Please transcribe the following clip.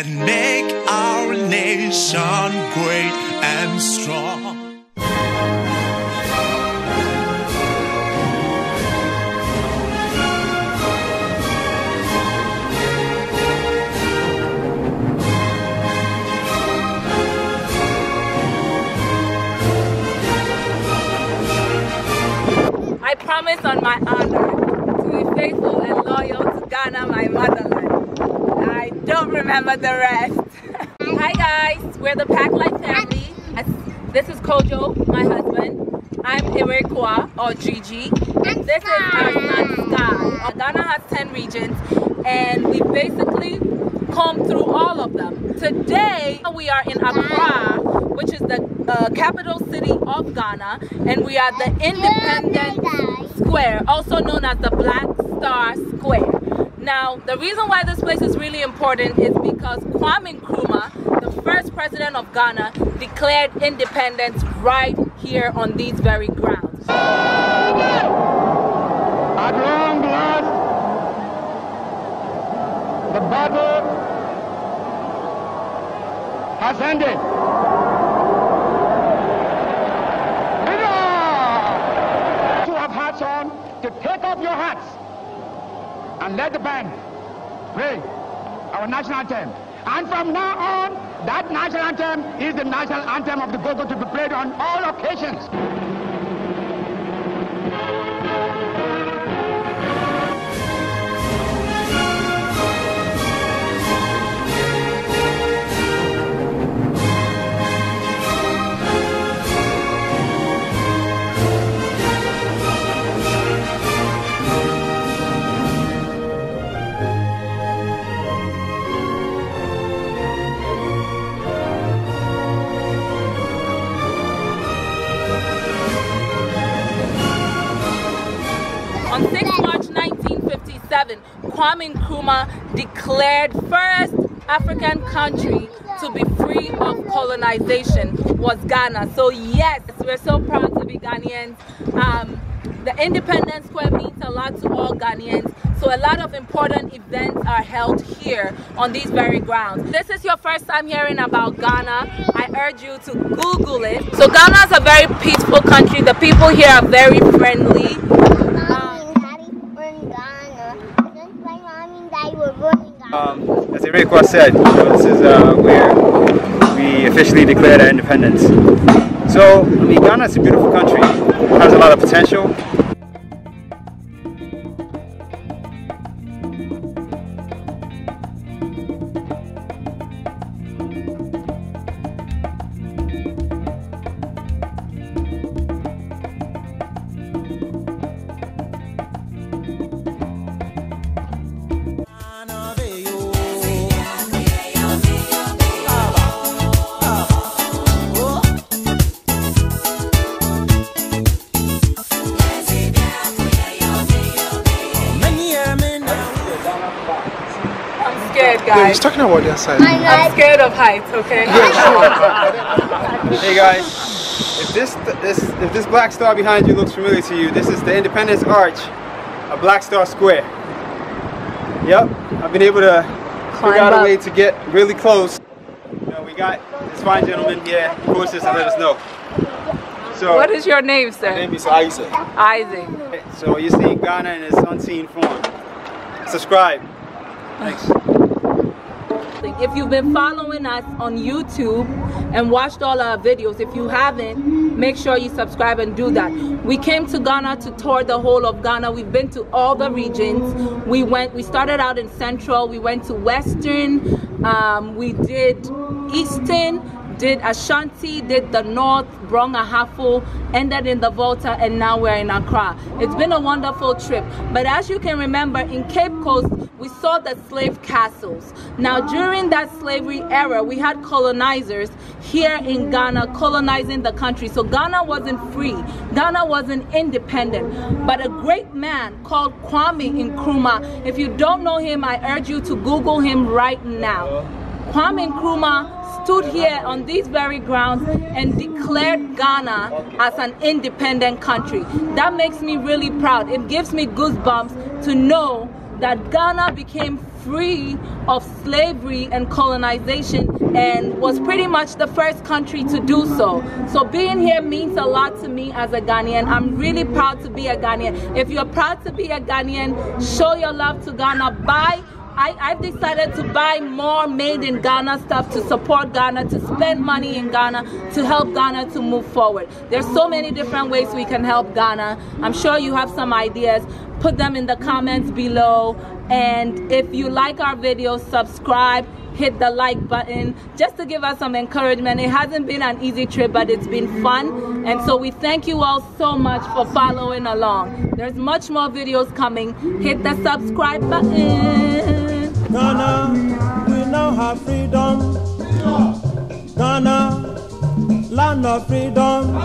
and make our nation great and strong. I promise on my honor to be faithful and loyal to Ghana, my motherland. I don't remember the rest. Hi guys, we're the Packlight family. This is Kojo, my husband. I'm Iroquois, or Gigi. And this is our son Sky. Ghana has 10 regions and we basically combed through all of them. Today we are in Accra, which is the capital city of Ghana, and we are the Independence Square, also known as the Black Star Square. Now, the reason why this place is really important is because Kwame Nkrumah, the first president of Ghana, declared independence right here on these very grounds. At long last, the battle has ended. To take off your hats and let the band play our national anthem. And from now on, that national anthem is the national anthem of the Kojo, to be played on all occasions. On 6 March 1957, Kwame Nkrumah declared first African country to be free of colonization was Ghana. So yes, we're so proud to be Ghanaians. The Independence Square means a lot to all Ghanaians. So a lot of important events are held here on these very grounds. If this is your first time hearing about Ghana, I urge you to Google it. So Ghana is a very peaceful country. The people here are very friendly. As Iroquois said, this is where we officially declared our independence. So, I mean, Ghana is a beautiful country. It has a lot of potential. Yeah, he's talking about the side. I'm scared of heights, okay? Hey guys, if this black star behind you looks familiar to you, this is the Independence Arch, a Black Star Square. Yep, I've been able to figure out a way to get really close. You know, we got this fine gentleman here who wants us to let us know. So, what is your name, sir? My name is Isaac. Isaac. So you see Ghana in its unseen form. Subscribe. Thanks. If you've been following us on YouTube and watched all our videos, if you haven't, make sure you subscribe and do that. We came to Ghana to tour the whole of Ghana. We've been to all the regions. We started out in Central, we went to Western, we did Eastern, did Ashanti, did the North, Brong-Ahafo, ended in the Volta, and now we're in Accra. It's been a wonderful trip. But as you can remember, in Cape Coast, we saw the slave castles. Now, during that slavery era, we had colonizers here in Ghana colonizing the country. So Ghana wasn't free. Ghana wasn't independent. But a great man called Kwame Nkrumah, if you don't know him, I urge you to Google him right now. Kwame Nkrumah stood here on these very grounds and declared Ghana as an independent country. That makes me really proud. It gives me goosebumps to know that Ghana became free of slavery and colonization and was pretty much the first country to do so. So being here means a lot to me as a Ghanaian. I'm really proud to be a Ghanaian. If you're proud to be a Ghanaian, show your love to Ghana. I've decided to buy more made in Ghana stuff to support Ghana, to spend money in Ghana, to help Ghana to move forward. There's so many different ways we can help Ghana. I'm sure you have some ideas. Put them in the comments below. And if you like our videos, subscribe, hit the like button just to give us some encouragement. It hasn't been an easy trip, but it's been fun. And so we thank you all so much for following along. There's much more videos coming. Hit the subscribe button. Ghana, we now have freedom. Ghana, land of freedom.